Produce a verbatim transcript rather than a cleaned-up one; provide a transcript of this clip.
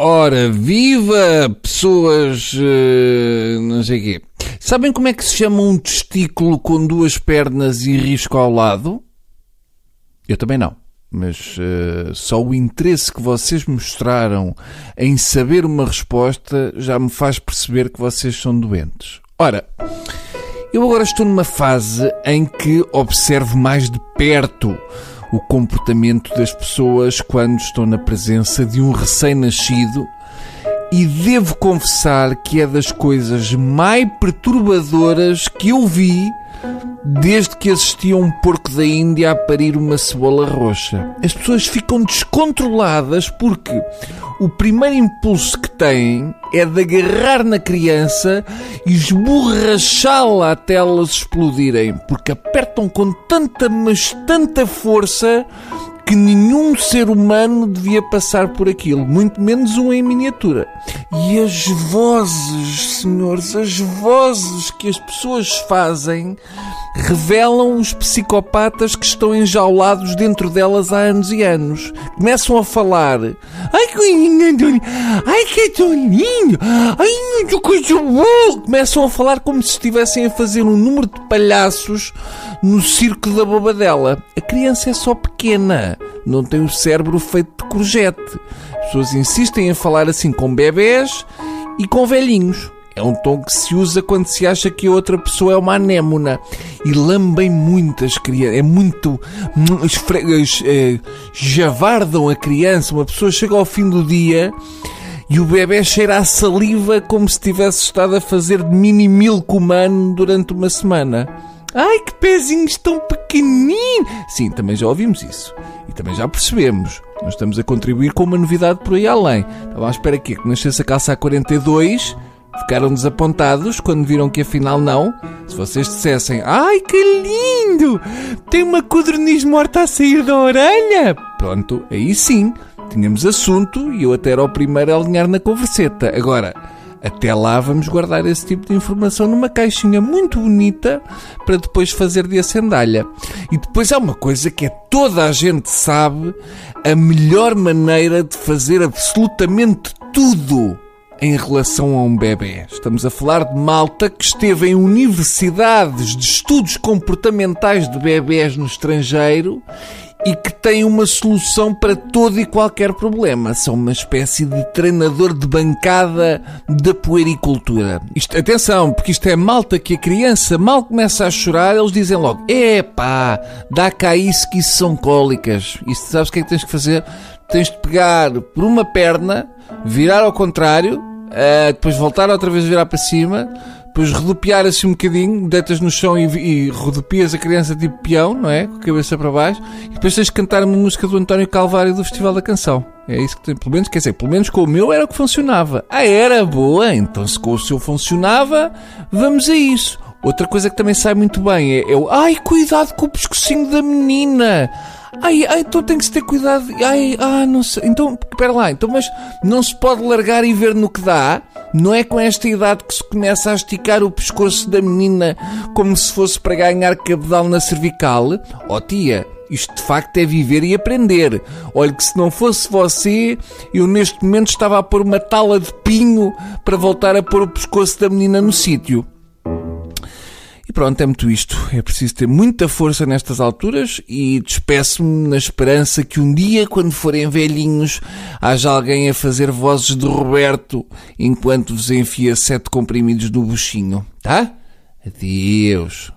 Ora, viva pessoas, uh, não sei o quê. Sabem como é que se chama um testículo com duas pernas e risco ao lado? Eu também não. Mas uh, só o interesse que vocês mostraram em saber uma resposta já me faz perceber que vocês são doentes. Ora, eu agora estou numa fase em que observo mais de perto o comportamento das pessoas quando estou na presença de um recém-nascido e devo confessar que é das coisas mais perturbadoras que eu vi desde que assisti a um porco da Índia a parir uma cebola roxa. As pessoas ficam descontroladas porque o primeiro impulso que têm é de agarrar na criança e esborrachá-la até elas explodirem, porque apertam com tanta, mas tanta força que nenhum ser humano devia passar por aquilo, muito menos um em miniatura. E as vozes, senhores, as vozes que as pessoas fazem revelam os psicopatas que estão enjaulados dentro delas há anos e anos. Começam a falar: ai que, ai, que toninho, ai que coisa boa. Começam a falar como se estivessem a fazer um número de palhaços no circo da bobadela. A criança é só pequena, não tem o cérebro feito de courgette. As pessoas insistem em falar assim com bebés e com velhinhos. É um tom que se usa quando se acha que a outra pessoa é uma anémona. E lambem muito as crianças. É muito... Esfre... Javardam a criança. Uma pessoa chega ao fim do dia e o bebé cheira a saliva como se tivesse estado a fazer de mini-milk humano durante uma semana. Ai, que pezinhos tão pequeninos! Sim, também já ouvimos isso. E também já percebemos. Nós estamos a contribuir com uma novidade por aí além. Estava à espera que nascesse a calça A quarenta e dois... Ficaram desapontados quando viram que afinal não. Se vocês dissessem: ai, que lindo! Tem uma codorniz morta a sair da orelha! Pronto, aí sim. Tínhamos assunto e eu até era o primeiro a alinhar na converseta. Agora, até lá vamos guardar esse tipo de informação numa caixinha muito bonita para depois fazer de acendalha. E depois há uma coisa que é toda a gente sabe, a melhor maneira de fazer absolutamente tudo em relação a um bebê. Estamos a falar de malta que esteve em universidades de estudos comportamentais de bebés no estrangeiro e que tem uma solução para todo e qualquer problema. São uma espécie de treinador de bancada da puericultura. Isto, atenção, porque isto é malta que a criança mal começa a chorar, eles dizem logo: epá, dá cá isso que isso são cólicas. E sabes o que é que tens que fazer? Tens de pegar por uma perna, virar ao contrário, uh, depois voltar outra vez a virar para cima, depois rodopiar assim um bocadinho, deitas no chão e, e rodopias a criança tipo peão, não é? Com a cabeça para baixo, e depois tens de cantar uma música do António Calvário do Festival da Canção. É isso que tem, pelo menos, quer dizer, pelo menos com o meu era o que funcionava. Ah, era boa, então se com o seu funcionava, vamos a isso. Outra coisa que também sai muito bem é, é o ai, cuidado com o pescocinho da menina. Ai, ai, então tem que se ter cuidado. Ai, ah, não sei. Então, espera lá. Então, mas não se pode largar e ver no que dá? Não é com esta idade que se começa a esticar o pescoço da menina como se fosse para ganhar cabedal na cervical? Oh, tia, isto de facto é viver e aprender. Olha que se não fosse você, eu neste momento estava a pôr uma tala de pinho para voltar a pôr o pescoço da menina no sítio. E pronto, é muito isto. É preciso ter muita força nestas alturas e despeço-me na esperança que um dia, quando forem velhinhos, haja alguém a fazer vozes de Roberto enquanto vos enfia sete comprimidos no buchinho, tá? Adeus.